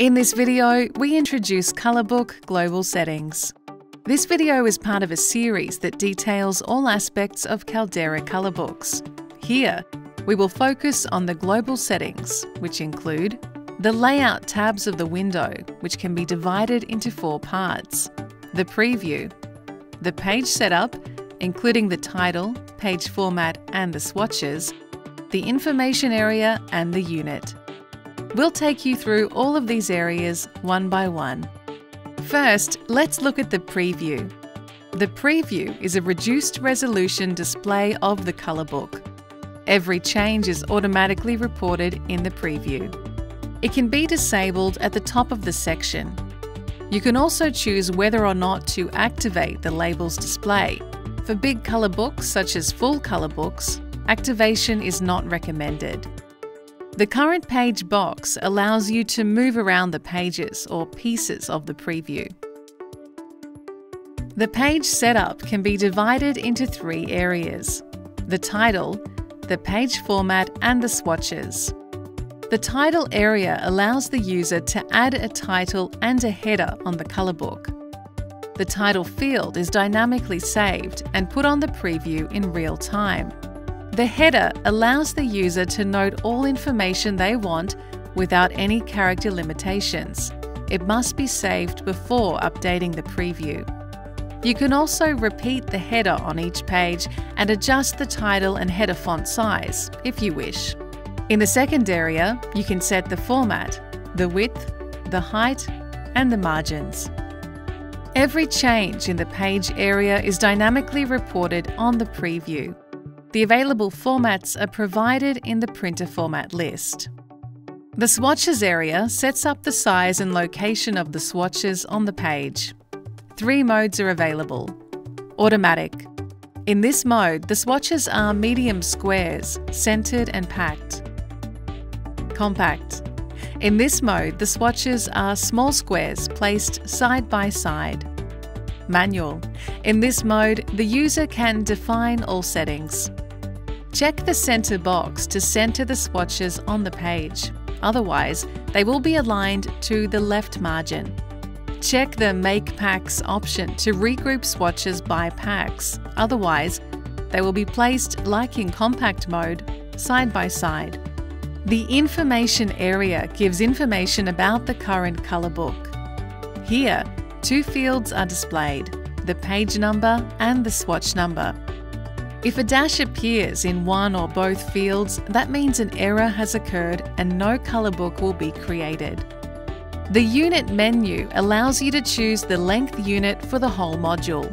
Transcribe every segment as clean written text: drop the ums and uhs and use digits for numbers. In this video, we introduce ColorBook Global Settings. This video is part of a series that details all aspects of Caldera ColorBooks. Here, we will focus on the global settings, which include the layout tabs of the window, which can be divided into four parts, the preview, the page setup, including the title, page format, and the swatches, the information area, and the unit. We'll take you through all of these areas one by one. First, let's look at the preview. The preview is a reduced resolution display of the ColorBook. Every change is automatically reported in the preview. It can be disabled at the top of the section. You can also choose whether or not to activate the labels display. For big ColorBooks, such as full ColorBooks, activation is not recommended. The current page box allows you to move around the pages or pieces of the preview. The page setup can be divided into three areas: the title, the page format, and the swatches. The title area allows the user to add a title and a header on the ColorBook. The title field is dynamically saved and put on the preview in real time. The header allows the user to note all information they want without any character limitations. It must be saved before updating the preview. You can also repeat the header on each page and adjust the title and header font size, if you wish. In the second area, you can set the format, the width, the height, and the margins. Every change in the page area is dynamically reported on the preview. The available formats are provided in the printer format list. The swatches area sets up the size and location of the swatches on the page. Three modes are available. Automatic. In this mode, the swatches are medium squares, centered and packed. Compact. In this mode, the swatches are small squares placed side by side. Manual. In this mode, the user can define all settings. Check the center box to center the swatches on the page. Otherwise, they will be aligned to the left margin. Check the Make Packs option to regroup swatches by packs. Otherwise, they will be placed, like in compact mode, side by side. The information area gives information about the current ColorBook. Here, two fields are displayed, the page number and the swatch number. If a dash appears in one or both fields, that means an error has occurred and no ColorBook will be created. The unit menu allows you to choose the length unit for the whole module.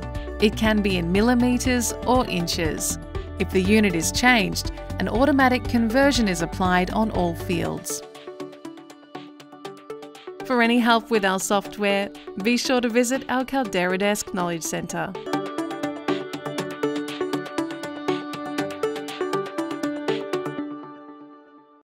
It can be in millimeters or inches. If the unit is changed, an automatic conversion is applied on all fields. For any help with our software, be sure to visit our CalderaDesk Knowledge Centre.